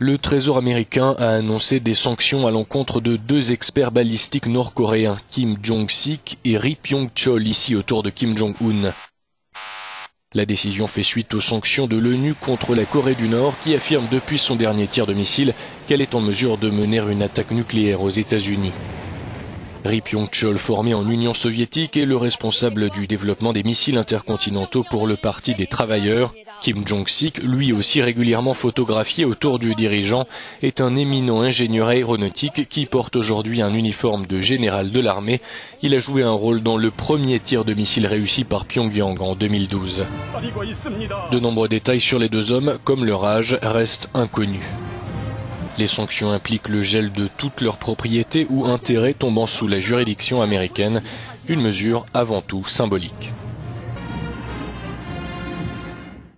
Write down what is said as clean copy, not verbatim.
Le Trésor américain a annoncé des sanctions à l'encontre de deux experts balistiques nord-coréens, Kim Jong-sik et Ri Pyong-chol, ici autour de Kim Jong-un. La décision fait suite aux sanctions de l'ONU contre la Corée du Nord, qui affirme depuis son dernier tir de missile qu'elle est en mesure de mener une attaque nucléaire aux États-Unis. Ri Pyong-chol, formé en Union soviétique, est le responsable du développement des missiles intercontinentaux pour le Parti des travailleurs. Kim Jong-sik, lui aussi régulièrement photographié autour du dirigeant, est un éminent ingénieur aéronautique qui porte aujourd'hui un uniforme de général de l'armée. Il a joué un rôle dans le premier tir de missile réussi par Pyongyang en 2012. De nombreux détails sur les deux hommes, comme leur âge, restent inconnus. Les sanctions impliquent le gel de toutes leurs propriétés ou intérêts tombant sous la juridiction américaine, une mesure avant tout symbolique.